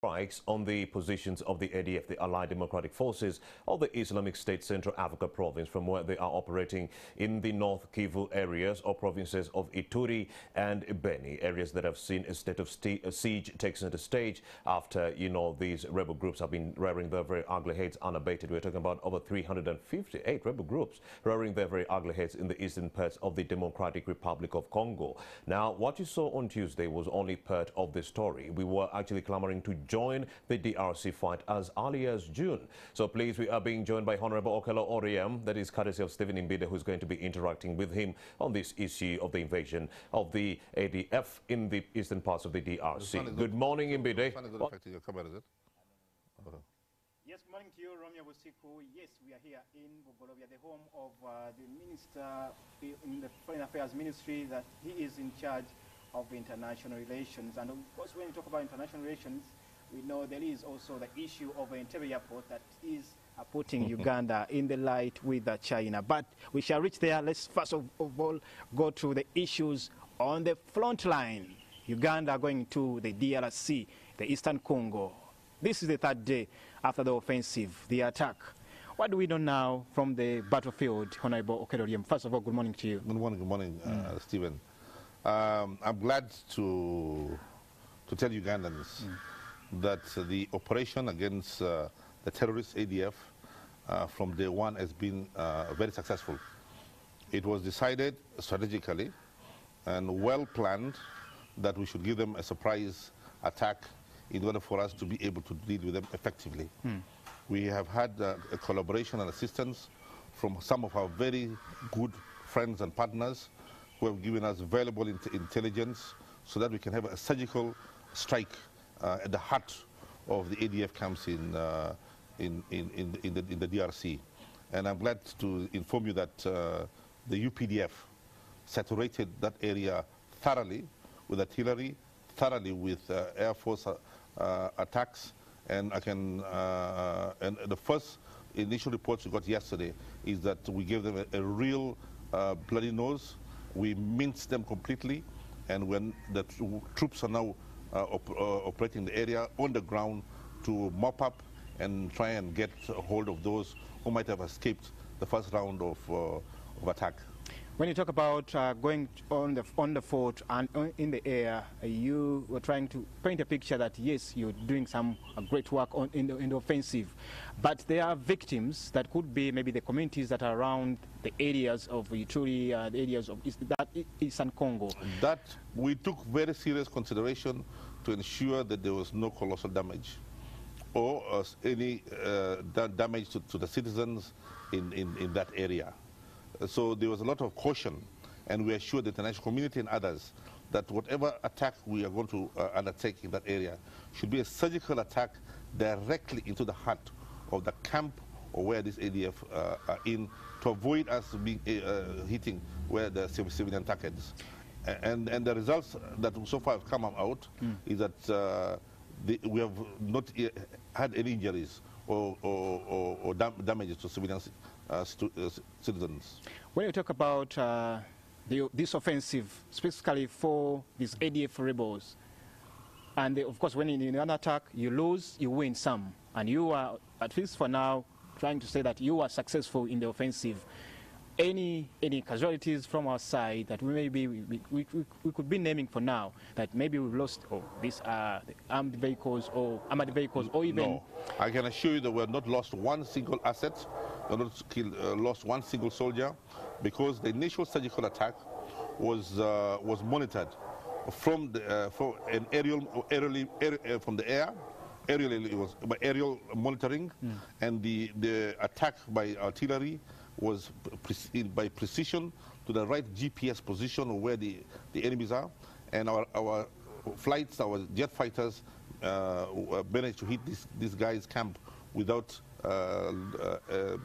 Strikes on the positions of the ADF, the Allied Democratic Forces of the Islamic State Central Africa Province, from where they are operating in the North Kivu areas or provinces of Ituri and Beni, areas that have seen a state of siege take center stage after, these rebel groups have been rearing their very ugly heads unabated. We're talking about over 358 rebel groups rearing their very ugly heads in the eastern parts of the Democratic Republic of Congo. Now, what you saw on Tuesday was only part of the story. We were actually clamoring to join the DRC fight as early as June. So please, we are being joined by Honorable Okello Oryem, that is courtesy of Stephen Mbidde, who's going to be interacting with him on this issue of the invasion of the ADF in the eastern parts of the DRC. Good morning, Mbidde. Yes, good morning to you, Romeo Busiku. Yes, we are here in Bogorovia, the home of the minister in the Foreign Affairs Ministry, that he is in charge of international relations. And of course, when you talk about international relations, we know there is also the issue of an interior airport that is putting Uganda in the light with China. But we shall reach there. Let's first of all go through the issues on the front line. Uganda going to the DRC, the Eastern Congo. This is the third day after the offensive, the attack. What do we know now from the battlefield, Honorable Okello Oryem? First of all, good morning to you. Good morning, Stephen. I'm glad to tell Ugandans that the operation against the terrorist ADF from day one has been very successful. It was decided strategically and well planned that we should give them a surprise attack in order for us to be able to deal with them effectively. We have had a collaboration and assistance from some of our very good friends and partners who have given us valuable intelligence so that we can have a surgical strike at the heart of the ADF camps in the DRC. And I'm glad to inform you that the UPDF saturated that area thoroughly with artillery, thoroughly with Air Force attacks. And I can and the first initial reports we got yesterday is that we gave them a real bloody nose. We minced them completely, and when the troops are now operating the area on the ground to mop up and try and get a hold of those who might have escaped the first round of attack. When you talk about going on the fort and in the air, you were trying to paint a picture that yes, you're doing some great work in the offensive, but there are victims that could be maybe the communities that are around the areas of Ituri, the areas of Eastern Congo. That we took very serious consideration to ensure that there was no colossal damage or any damage to the citizens in that area. So there was a lot of caution, and we assured the international community and others that whatever attack we are going to undertake in that area should be a surgical attack directly into the heart of the camp or where this ADF are in, to avoid us being hitting where the civilian targets. And the results that so far have come out is that we have not had any injuries or damages to civilians. Citizens. When you talk about this offensive, specifically for these ADF rebels, and of course when in an attack you lose, you win some, and you are, at least for now, trying to say that you are successful in the offensive. Any casualties from our side that we could be naming for now, that maybe we've lost these armed vehicles or armored vehicles or even... No, I can assure you that we have not lost one single asset. We have not lost one single soldier, because the initial surgical attack was monitored from the aerial monitoring, and the attack by artillery was by precision to the right GPS position of where the enemies are, and our jet fighters managed to hit this guy's camp without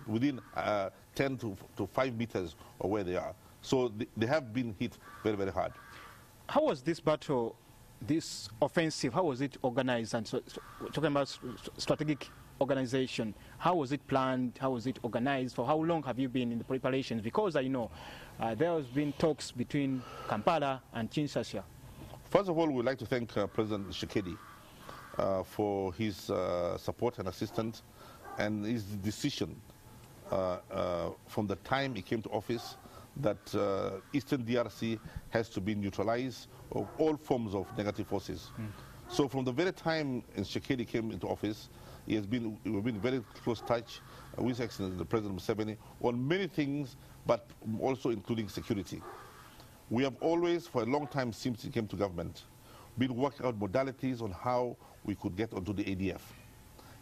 within 10 to 5 meters of where they are. So they have been hit very, very hard. How was this battle, this offensive, how was it organized? And so talking about strategic organization, how was it planned, how was it organized, for how long have you been in the preparations? Because I know there has been talks between Kampala and Kinshasa. First of all, we'd like to thank President Tshisekedi for his support and assistance and his decision from the time he came to office that Eastern DRC has to be neutralized of all forms of negative forces. Mm. So from the very time Tshisekedi came into office, he has been, we've been very close touch with the President Museveni on many things, but also including security. We have always, for a long time since he came to government, been working out modalities on how we could get onto the ADF.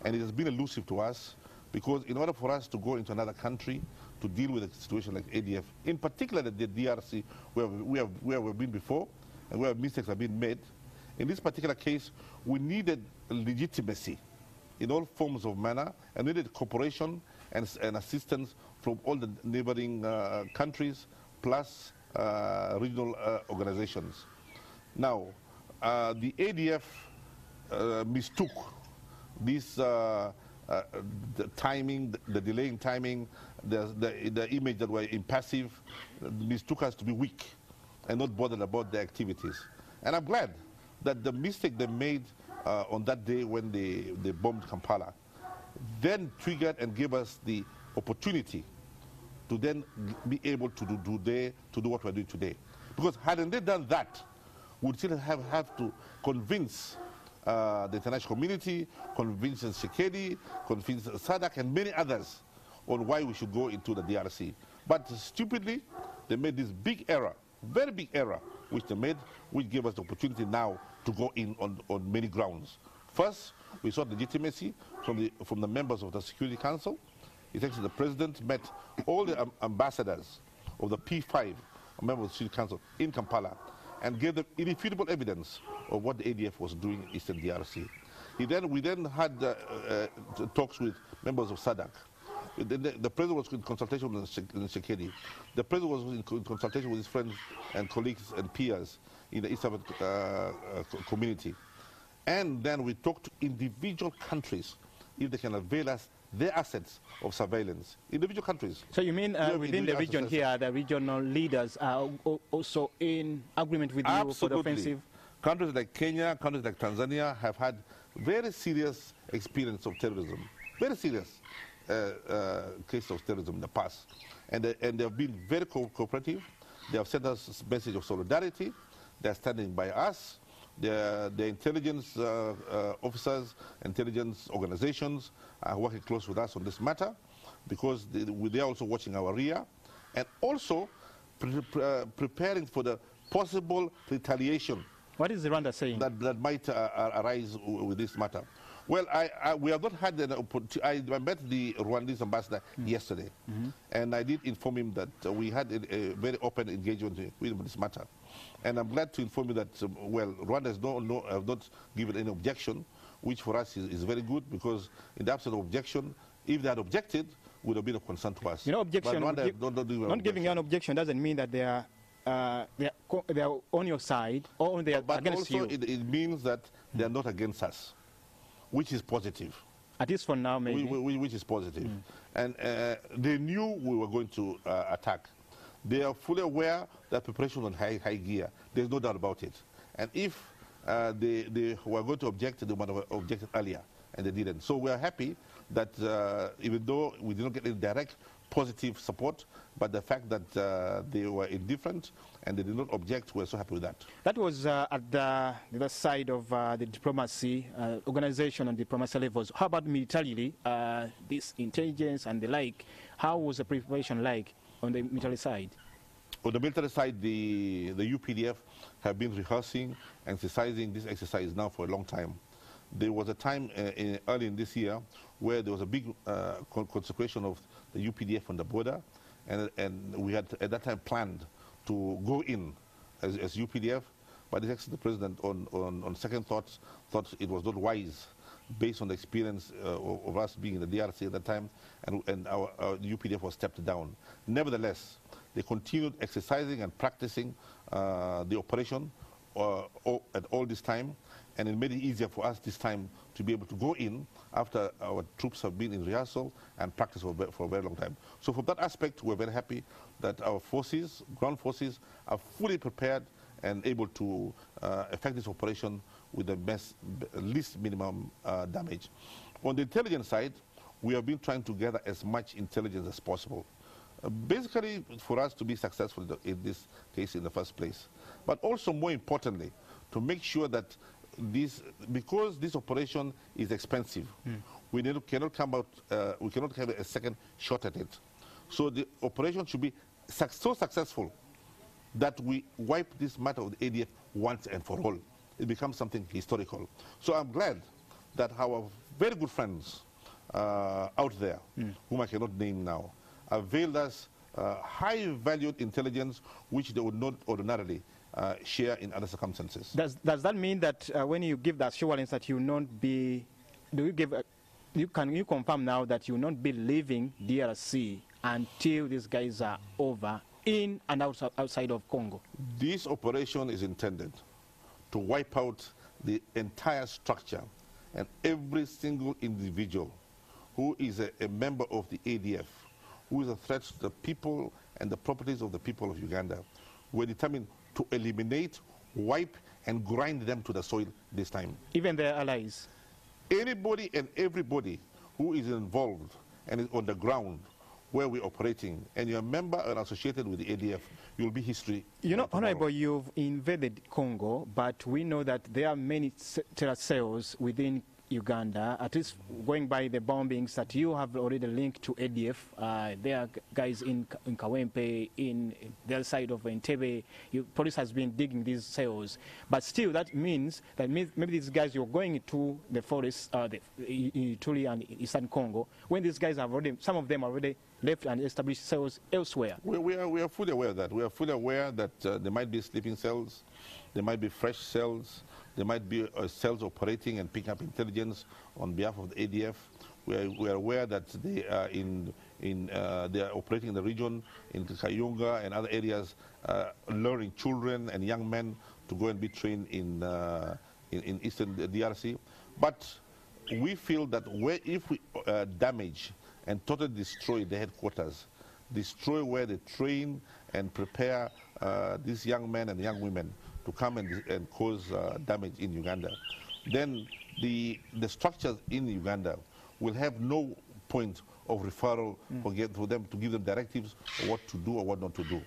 And it has been elusive to us, because in order for us to go into another country to deal with a situation like ADF, in particular the DRC, where we've been before, and where mistakes have been made, in this particular case, we needed legitimacy in all forms of manner, and needed cooperation and assistance from all the neighboring countries, plus regional organizations. Now, the ADF mistook this the timing, the delaying timing, the image that we're impassive, mistook us to be weak and not bothered about their activities. And I'm glad that the mistake they made on that day when they bombed Kampala then triggered and gave us the opportunity to then be able to do what we're doing today. Because hadn't they done that, we'd still have to convince the international community, convince Tshisekedi, convince SADC and many others on why we should go into the DRC. But stupidly, they made this big error, very big error, which they made, which gave us the opportunity now to go in on many grounds. First, we sought legitimacy from the members of the Security Council. It's actually the President met all the ambassadors of the P5, members of the Security Council, in Kampala, and gave them irrefutable evidence of what the ADF was doing in Eastern DRC. We then had talks with members of SADC. The President was in consultation with Tshisekedi. The President was in consultation with his friends and colleagues and peers in the East African community. And then we talked to individual countries if they can avail us their assets of surveillance. Individual countries. So you mean within the region here, the regional leaders are also in agreement with you for the offensive? Countries like Kenya, countries like Tanzania have had very serious experience of terrorism. Very serious. Case of terrorism in the past, and they have been very cooperative. They have sent us a message of solidarity. They are standing by us. Their intelligence officers, intelligence organizations are working close with us on this matter, because they are also watching our rear, and also preparing for the possible retaliation. What is Rwanda saying? That might arise with this matter. Well, we have not had an opportunity. I met the Rwandese ambassador yesterday, and I did inform him that we had a very open engagement with him on this matter. And I'm glad to inform you that, well, Rwanda has not given any objection, which for us is very good, because in the absence of objection, if they had objected, would have been of concern to us. You know, objection, not giving an objection doesn't mean that they are on your side or they are against you. But also it means that they are not against us, which is positive. At least for now, maybe. Which is positive. Mm. And they knew we were going to attack. They are fully aware that preparation on high gear. There's no doubt about it. And if they were going to object, they might have objected earlier, and they didn't. So we are happy that even though we did not get any direct positive support, but the fact that they were indifferent and they did not object, we're so happy with that. That was at the other side of the diplomacy, organization and diplomacy levels. How about militarily, this intelligence and the like? How was the preparation like on the military side? On the military side, the UPDF have been rehearsing and exercising this exercise now for a long time. There was a time early in this year where there was a big consecration of the UPDF on the border, and we had at that time planned to go in as UPDF, but the President, on second thoughts, thought it was not wise, based on the experience of us being in the DRC at that time, and our UPDF was stepped down. Nevertheless, they continued exercising and practicing the operation at all this time, and it made it easier for us this time to be able to go in after our troops have been in rehearsal and practice for a very long time. So from that aspect, we're very happy that our forces, ground forces, are fully prepared and able to effect this operation with the least minimum damage. On the intelligence side, we have been trying to gather as much intelligence as possible, basically for us to be successful in this case in the first place. But also more importantly, to make sure that this, because this operation is expensive, we cannot come out, we cannot have a second shot at it. So the operation should be so successful that we wipe this matter of the ADF once and for all. It becomes something historical. So I'm glad that our very good friends out there, whom I cannot name now, availed us high-valued intelligence which they would not ordinarily share in other circumstances. Does that mean that when you give the assurance that you will not be, can you confirm now that you will not be leaving DRC until these guys are over in and outside of Congo? This operation is intended to wipe out the entire structure and every single individual who is a member of the ADF, who is a threat to the people and the properties of the people of Uganda. We're determined to eliminate, wipe, and grind them to the soil this time. Even their allies? Anybody and everybody who is involved and is on the ground where we're operating, and you're a member and associated with the ADF, you'll be history. You know, Honorable, you've invaded Congo, but we know that there are many terror cells within Uganda, at least going by the bombings that you have already linked to ADF. There are guys in Kawempe, in their side of Entebbe. Police has been digging these cells. But still, that means that maybe these guys, you're going to the forests, in Ituri and Eastern Congo, when these guys have already, some of them already left and established cells elsewhere. We are fully aware of that. We are fully aware that there might be sleeping cells, there might be fresh cells, there might be cells operating and picking up intelligence on behalf of the ADF. We are aware that they are they are operating in the region, in Kayunga and other areas, luring children and young men to go and be trained in eastern DRC. But we feel that if we damage and totally destroy the headquarters, destroy where they train and prepare these young men and young women to come and cause damage in Uganda, then the structures in Uganda will have no point of referral for them to give them directives on what to do or what not to do.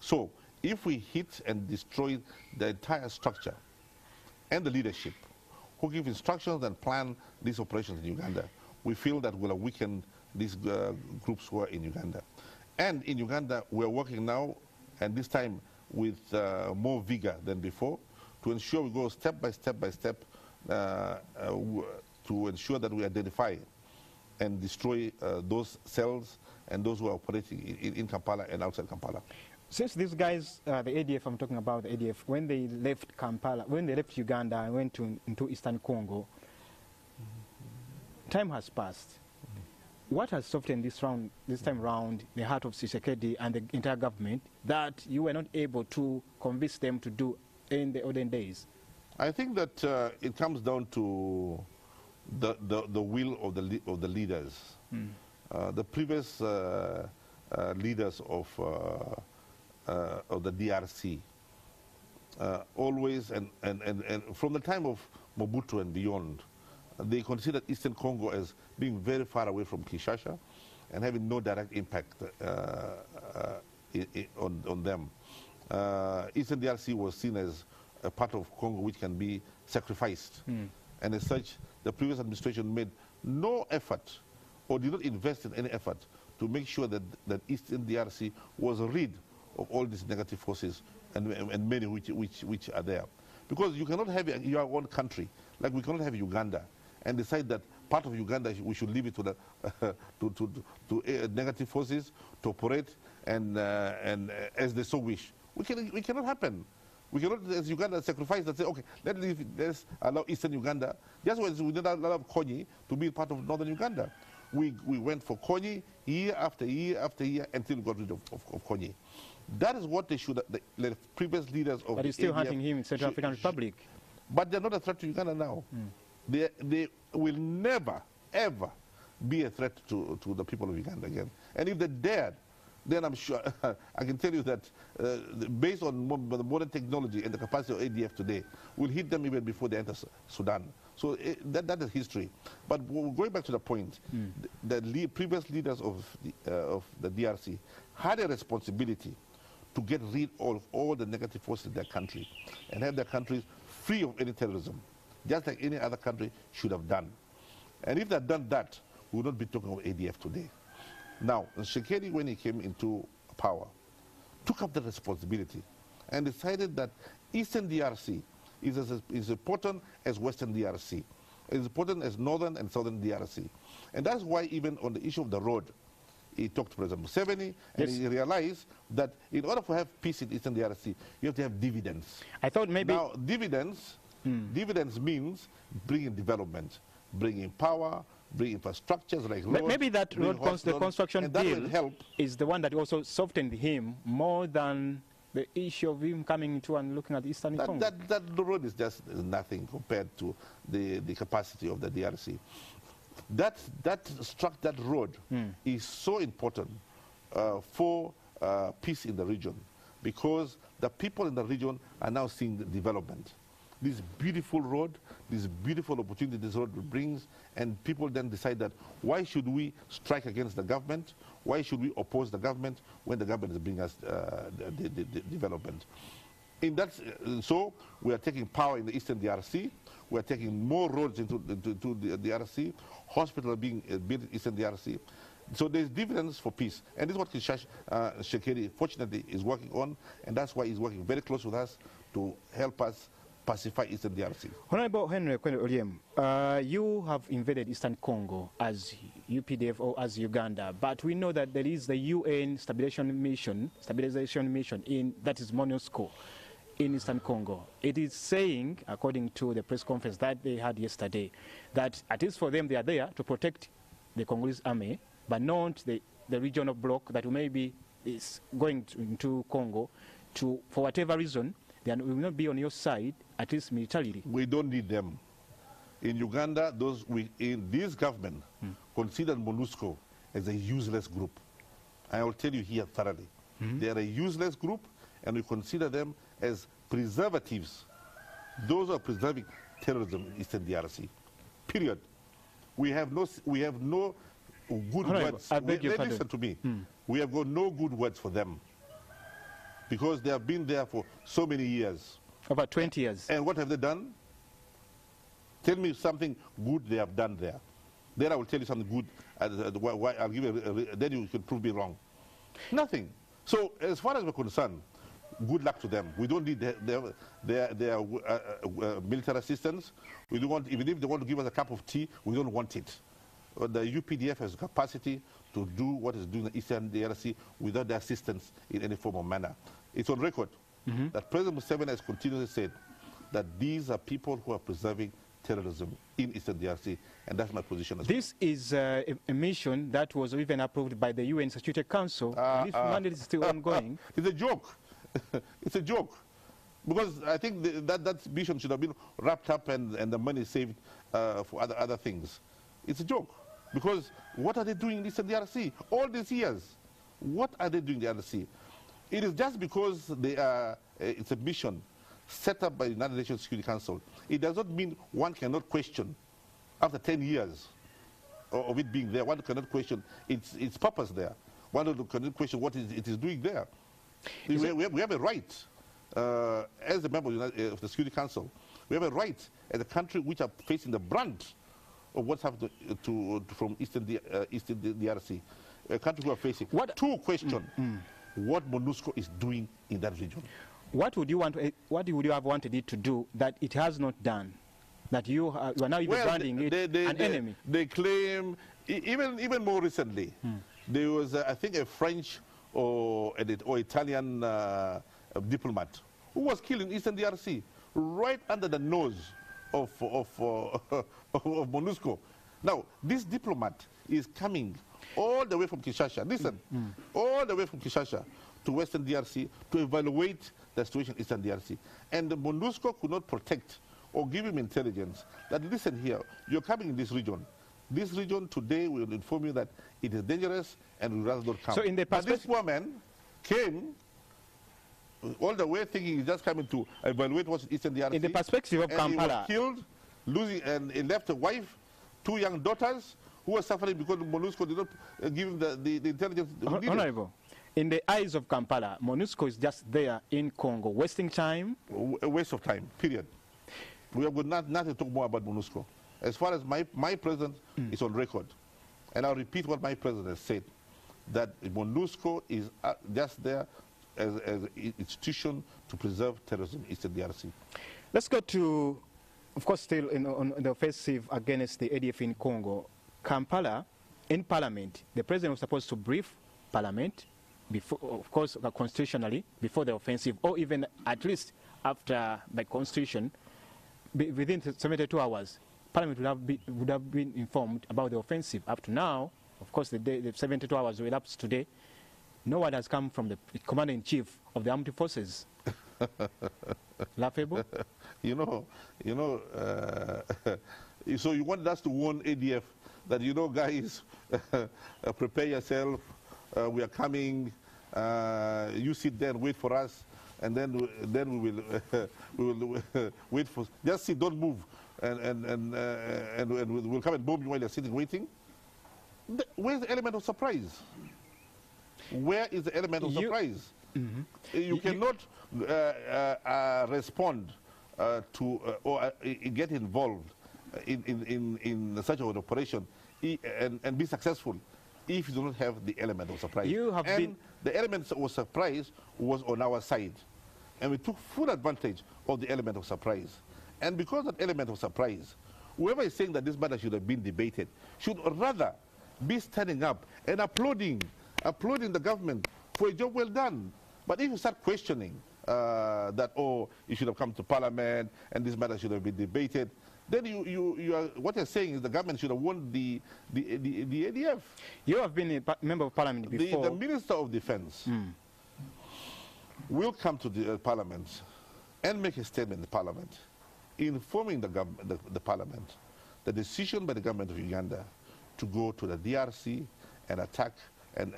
So if we hit and destroy the entire structure and the leadership who give instructions and plan these operations in Uganda, we feel that will have weakened these groups who are in Uganda. And in Uganda, we are working now, and this time with more vigor than before, to ensure we go step by step by step to ensure that we identify and destroy those cells and those who are operating in Kampala and outside Kampala. Since these guys, the ADF, I'm talking about the ADF, when they left Kampala, when they left Uganda and went into Eastern Congo, time has passed. What has softened this time round, the heart of Tshisekedi and the entire government that you were not able to convince them to do in the olden days? I think that it comes down to the will of the leaders. The previous leaders of the DRC always, and from the time of Mobutu and beyond, they considered Eastern Congo as being very far away from Kinshasa and having no direct impact on them. Eastern DRC was seen as a part of Congo which can be sacrificed. And as such, the previous administration made no effort or did not invest in any effort to make sure that Eastern DRC was rid of all these negative forces and many which are there. Because you cannot have your own country, like we cannot have Uganda, and decide that part of Uganda we should leave it to negative forces to operate and as they so wish. We cannot happen. We cannot, as Uganda, sacrifice and say, okay, let's allow Eastern Uganda. That's why we did not allow Kony to be part of Northern Uganda. We went for Kony year after year after year until we got rid of Kony. That is what they should. The previous leaders of. But he's still hunting him in Central African Republic. But they're not a threat to Uganda now. They will never, ever be a threat to the people of Uganda again. And if they dared, then I'm sure I can tell you that based on the modern technology and the capacity of ADF today, we'll hit them even before they enter Sudan. So that is history. But going back to the point, the previous leaders of the DRC had a responsibility to get rid of all the negative forces in their country and have their countries free of any terrorism, just like any other country should have done. And if they had done that, we would not be talking about ADF today. Now, Tshisekedi, when he came into power, took up the responsibility and decided that Eastern DRC is as important as Western DRC, as important as Northern and Southern DRC. And that's why even on the issue of the road, he talked to President Museveni, and yes, he realized that in order to have peace in Eastern DRC, you have to have dividends. I thought maybe... Now, dividends means bringing development, bringing power, bring infrastructures like roads. Maybe that road construction deal help is the one that also softened him more than the issue of him coming into and looking at Eastern Congo. That road is just nothing compared to the capacity of the DRC. That road is so important for peace in the region, because the people in the region are now seeing the development. This beautiful road, this beautiful opportunity this road brings, and people then decide that why should we strike against the government? Why should we oppose the government when the government is bringing us the development? So we are taking power in the Eastern DRC. We are taking more roads into the DRC. Hospitals are being built in Eastern DRC. So there's dividends for peace. And this is what Tshisekedi, fortunately, is working on, and that's why he's working very close with us to help us pacify Eastern DRC. Honorable Henry Oryem, you have invaded Eastern Congo as UPDF or as Uganda, but we know that there is the UN stabilization mission in, that is MONUSCO, in Eastern Congo. It is saying, according to the press conference that they had yesterday, that at least for them they are there to protect the Congolese army, but not the regional bloc that maybe is going into Congo to, for whatever reason, they will not be on your side, at least militarily. We don't need them. In Uganda, this government considered MONUSCO as a useless group. I will tell you here thoroughly. They are a useless group, and we consider them as preservatives. Those who are preserving terrorism in Eastern DRC. Period. We have no good words. I beg your pardon. Listen to me. We have got no good words for them, because they have been there for so many years. About 20 years. And what have they done? Tell me something good they have done there. Then I will tell you something good. I'll give you then you can prove me wrong. Nothing. So as far as we're concerned, good luck to them. We don't need their military assistance. We don't want, even if they want to give us a cup of tea, we don't want it. The UPDF has capacity to do what is doing the Eastern DRC without their assistance in any form or manner. It's on record that President Museveni has continuously said that these are people who are preserving terrorism in Eastern DRC, and that's my position as well. This is a mission that was even approved by the UN Security Council, and this mandate is still ongoing. It's a joke. It's a joke. Because I think that mission should have been wrapped up and the money saved for other things. It's a joke. Because what are they doing in Eastern DRC all these years? What are they doing in the DRC? It is just because they are, it's a mission set up by the United Nations Security Council. It does not mean one cannot question, after 10 years of it being there, one cannot question its purpose there. One cannot question what it is doing there. We have a right, as a member of the Security Council, we have a right as a country which are facing the brunt of what's happened from Eastern DRC, a country we are facing. To question what MONUSCO is doing in that region. What would you have wanted it to do that it has not done? That you are now even branding it an enemy. They claim, even more recently, there was, I think, a French or Italian diplomat who was killed in Eastern DRC, right under the nose of MONUSCO. Now, this diplomat is coming all the way from Kinshasa, listen, all the way from Kinshasa to Western DRC to evaluate the situation in Eastern DRC. And the MONUSCO could not protect or give him intelligence that, listen here, you're coming in this region, this region today, we will inform you that it is dangerous and we rather not come. So in the past, this woman came all the way thinking he's just coming to evaluate what's in Eastern DRC. In the perspective of Kampala, he was killed, losing, and he left a wife, 2 young daughters, who were suffering because MONUSCO did not give him the intelligence. Honorable, in the eyes of Kampala, MONUSCO is just there in Congo, wasting time. A waste of time, period. We have not to talk more about MONUSCO. As far as my president is on record, and I'll repeat what my president has said, that MONUSCO is just there as an institution to preserve terrorism in Eastern DRC. Let's go to, of course, still on the offensive against the ADF in Congo. Kampala, in parliament, the president was supposed to brief parliament, before, of course, constitutionally, before the offensive, or even at least after the constitution, within 72 hours. Parliament would have been informed about the offensive. Up to now, of course, the 72 hours will elapse today. No one has come from the commander-in-chief of the armed forces. Laughable? So you want us to warn ADF that, you know, guys, prepare yourself, we are coming, you sit there and wait for us, and then we will wait for, just sit, don't move. And we'll come and bomb you while you're sitting waiting. Where's the element of surprise? Where is the element of surprise? Mm-hmm. You cannot respond to or get involved in such an operation and be successful if you do not have the element of surprise. The element of surprise was on our side, and we took full advantage of the element of surprise. And because of that element of surprise, whoever is saying that this matter should have been debated should rather be standing up and applauding the government for a job well done. But if you start questioning that, oh, it should have come to parliament and this matter should have been debated, then what you're saying is the government should have warned the ADF. You have been a member of parliament before. The Minister of Defense will come to the parliament and make a statement in the parliament, informing the parliament the decision by the government of Uganda to go to the DRC and attack and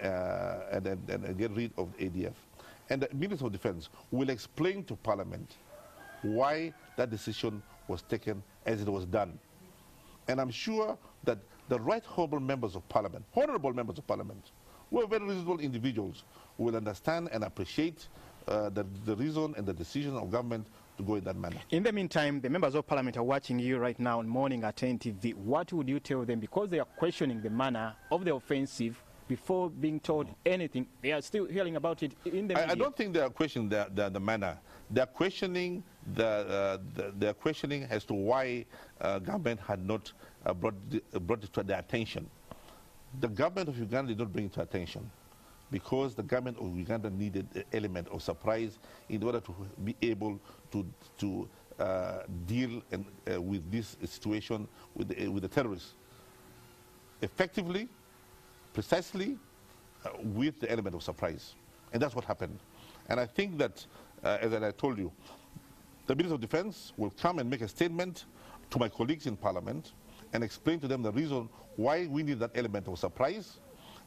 get rid of ADF. And the Minister of Defense will explain to parliament why that decision was taken as it was done. And I'm sure that the right honorable members of parliament, who are very reasonable individuals, will understand and appreciate the reason and the decision of government to go in that manner. In the meantime, the members of parliament are watching you right now in morning at NTV. What would you tell them? Because they are questioning the manner of the offensive before being told anything. They are still hearing about it in the media. I don't think they are questioning the manner. They are questioning as to why government had not brought it to their attention. The government of Uganda did not bring it to attention, because the government of Uganda needed an element of surprise in order to be able to deal with this situation with the terrorists effectively, precisely, with the element of surprise. And that's what happened. And I think that, as I told you, the Minister of Defense will come and make a statement to my colleagues in Parliament and explain to them the reason why we need that element of surprise.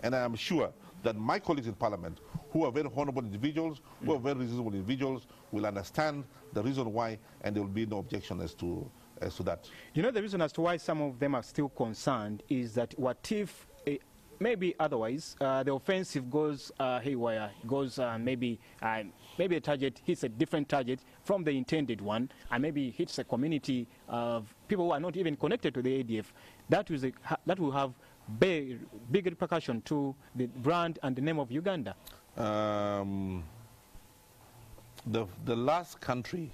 And I am sure that my colleagues in Parliament, who are very honorable individuals, who are very reasonable individuals, will understand the reason why, and there will be no objection as to that. You know, the reason as to why some of them are still concerned is that what if, maybe otherwise, the offensive goes haywire, goes maybe a target hits a different target from the intended one, and maybe hits a community of people who are not even connected to the ADF. That will have big repercussion to the brand and the name of Uganda. The last country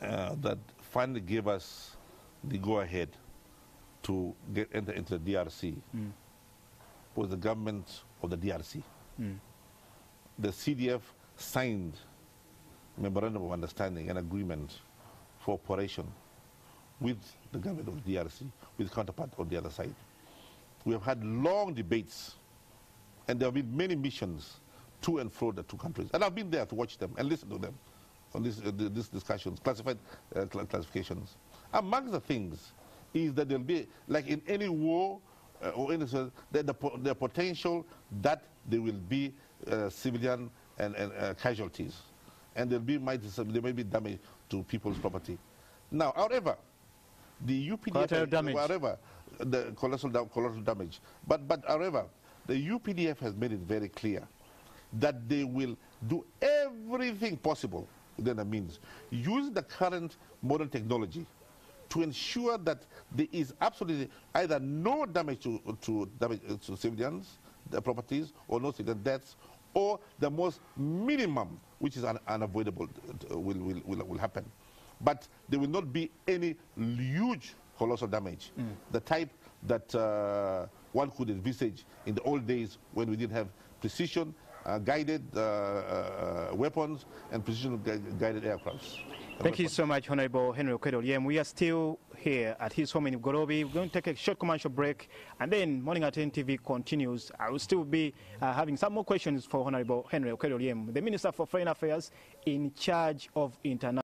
that finally gave us the go-ahead to enter into the DRC was the government of the DRC. The CDF signed a memorandum of understanding and agreement for operation with the government of the DRC, with counterpart on the other side. We have had long debates, and there have been many missions to and fro the two countries. And I've been there to watch them and listen to them on these discussions, classified classifications. Among the things is that there will be, like in any war or anything, that the potential that there will be civilian and casualties, and there may be damage to people's property. Now, however, the UPDF, however, the colossal damage. But however, the UPDF has made it very clear that they will do everything possible within the means, use the current modern technology to ensure that there is absolutely either no damage to civilians, their properties, or no civilian deaths, or the most minimum, which is unavoidable, will happen. But there will not be any huge colossal damage, the type that one could envisage in the old days when we didn't have precision guided weapons and precision guided aircrafts. Thank you so much, Honorable Henry Okello Oryem. We are still here at his home in Gorobi. We're going to take a short commercial break, and then Morning at NTV continues. I will still be having some more questions for Honorable Henry Okello Oryem, the Minister for Foreign Affairs in charge of international.